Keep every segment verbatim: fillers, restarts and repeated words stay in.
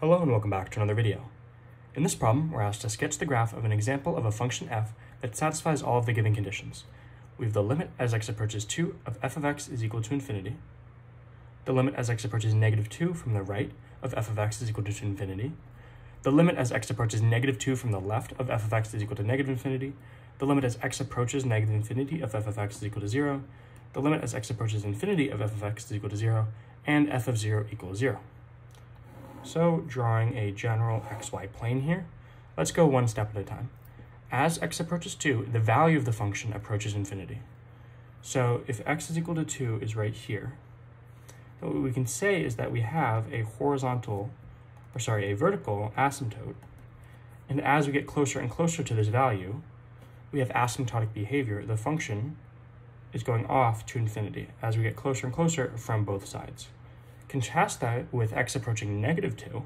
Hello and welcome back to another video. In this problem, we're asked to sketch the graph of an example of a function f that satisfies all of the given conditions. We have the limit as x approaches two of f of x is equal to infinity, the limit as x approaches negative two from the right of f of x is equal to infinity, the limit as x approaches negative two from the left of f of x is equal to negative infinity, the limit as x approaches negative infinity of f of x is equal to zero, the limit as x approaches infinity of f of x is equal to zero, and f of zero equals zero. So drawing a general xy plane here, let's go one step at a time. As x approaches two, the value of the function approaches infinity. So if x is equal to two is right here, then what we can say is that we have a horizontal, or sorry, a vertical asymptote. And as we get closer and closer to this value, we have asymptotic behavior. The function is going off to infinity as we get closer and closer from both sides. Contrast that with x approaching negative two,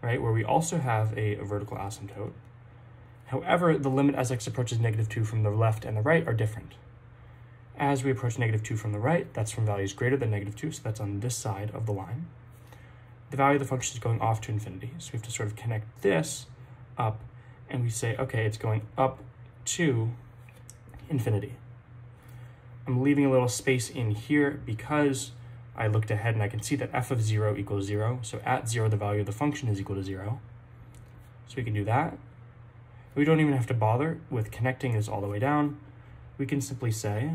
right, where we also have a, a vertical asymptote. However, the limit as x approaches negative two from the left and the right are different. As we approach negative two from the right, that's from values greater than negative two, so that's on this side of the line. The value of the function is going off to infinity, so we have to sort of connect this up, and we say, okay, it's going up to infinity. I'm leaving a little space in here because I looked ahead and I can see that f of zero equals zero. So at zero, the value of the function is equal to zero. So we can do that. We don't even have to bother with connecting this all the way down. We can simply say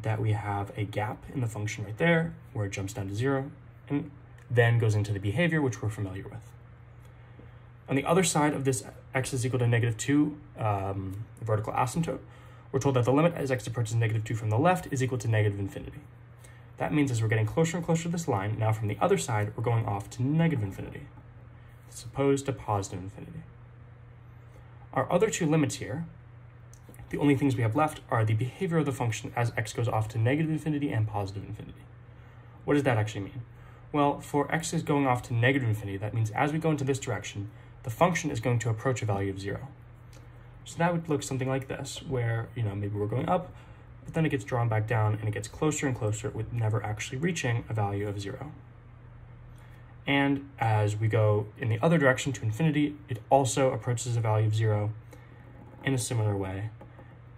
that we have a gap in the function right there where it jumps down to zero and then goes into the behavior, which we're familiar with. On the other side of this x is equal to negative two um, vertical asymptote, we're told that the limit as x approaches negative two from the left is equal to negative infinity. That means as we're getting closer and closer to this line, now from the other side, we're going off to negative infinity, as opposed to positive infinity. Our other two limits here, the only things we have left are the behavior of the function as x goes off to negative infinity and positive infinity. What does that actually mean? Well, for x is going off to negative infinity, that means as we go into this direction, the function is going to approach a value of zero. So that would look something like this, where, you know, maybe we're going up, but then it gets drawn back down and it gets closer and closer with never actually reaching a value of zero. And as we go in the other direction to infinity, it also approaches a value of zero in a similar way.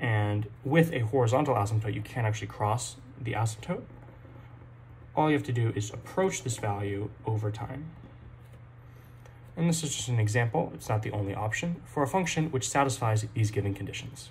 And with a horizontal asymptote, you can't actually cross the asymptote. All you have to do is approach this value over time. And this is just an example, it's not the only option, for a function which satisfies these given conditions.